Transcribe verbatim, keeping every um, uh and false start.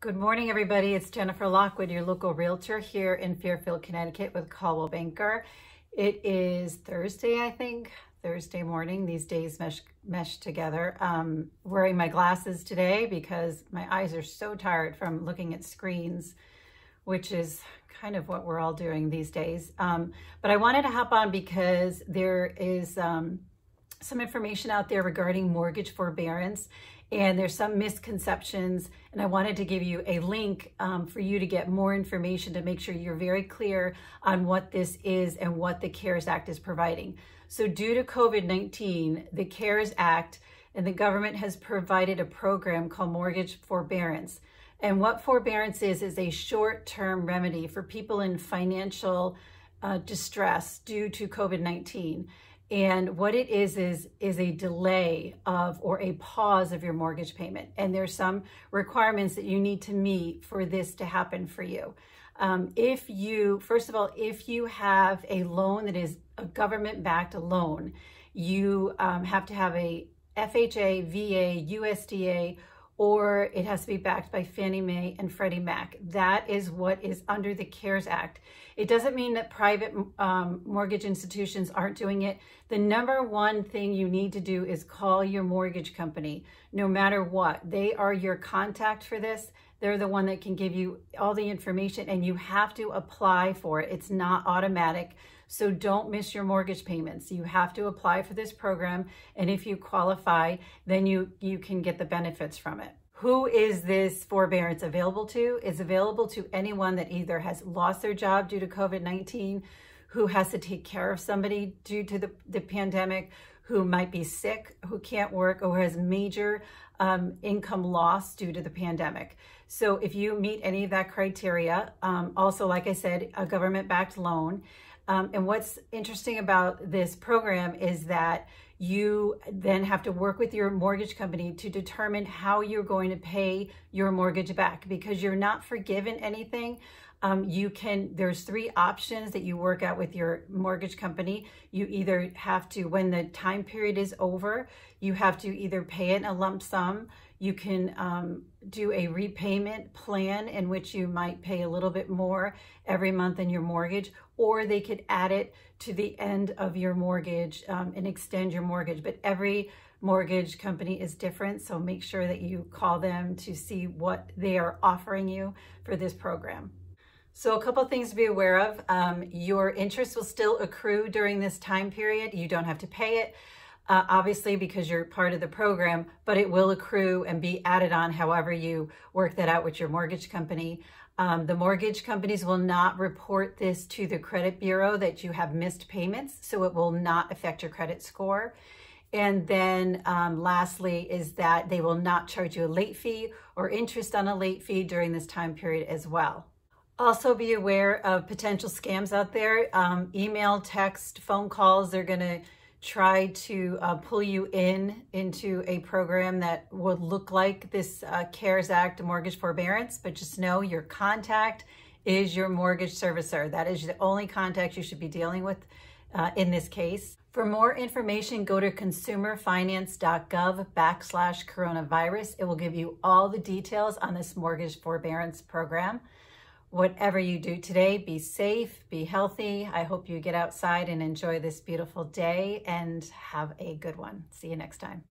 Good morning, everybody. It's Jennifer Lockwood, your local realtor here in Fairfield, Connecticut with Caldwell Banker. It is Thursday, I think, Thursday morning. These days mesh, mesh together. Um, wearing my glasses today because my eyes are so tired from looking at screens, which is kind of what we're all doing these days. Um, but I wanted to hop on because there is um, some information out there regarding mortgage forbearance, and there's some misconceptions, and I wanted to give you a link um, for you to get more information to make sure you're very clear on what this is and what the CARES Act is providing. So due to COVID nineteen, the CARES Act and the government has provided a program called mortgage forbearance. And what forbearance is, is a short-term remedy for people in financial uh, distress due to COVID nineteen. And what it is, is, is a delay of or a pause of your mortgage payment. And there's some requirements that you need to meet for this to happen for you. Um, if you, first of all, if you have a loan that is a government-backed loan, you um, have to have a F H A, V A, U S D A, or it has to be backed by Fannie Mae and Freddie Mac. That is what is under the CARES Act. It doesn't mean that private um, mortgage institutions aren't doing it. The number one thing you need to do is call your mortgage company, no matter what. They are your contact for this. They're the one that can give you all the information, and you have to apply for it. It's not automatic. So don't miss your mortgage payments. You have to apply for this program, and if you qualify, then you, you can get the benefits from it. Who is this forbearance available to? It's available to anyone that either has lost their job due to COVID nineteen, who has to take care of somebody due to the, the pandemic, who might be sick, who can't work, or has major um, income loss due to the pandemic. So if you meet any of that criteria, um, also, like I said, a government-backed loan. Um, and what's interesting about this program is that you then have to work with your mortgage company to determine how you're going to pay your mortgage back, because you're not forgiven anything. Um, you can, there's three options that you work out with your mortgage company. You either have to, when the time period is over, you have to either pay it in a lump sum. You can um, do a repayment plan in which you might pay a little bit more every month in your mortgage, or they could add it to the end of your mortgage um, and extend your mortgage. But every mortgage company is different, so make sure that you call them to see what they are offering you for this program. So a couple of things to be aware of. Um, your interest will still accrue during this time period. You don't have to pay it, uh, obviously, because you're part of the program, but it will accrue and be added on however you work that out with your mortgage company. Um, the mortgage companies will not report this to the credit bureau that you have missed payments, so it will not affect your credit score. And then um, lastly is that they will not charge you a late fee or interest on a late fee during this time period as well. Also be aware of potential scams out there. Um, email, text, phone calls, they're gonna try to uh, pull you in into a program that would look like this uh, CARES Act mortgage forbearance, but just know your contact is your mortgage servicer. That is the only contact you should be dealing with uh, in this case. For more information, go to consumerfinance.gov backslash coronavirus. It will give you all the details on this mortgage forbearance program. Whatever you do today, be safe, be healthy. I hope you get outside and enjoy this beautiful day, and have a good one. See you next time.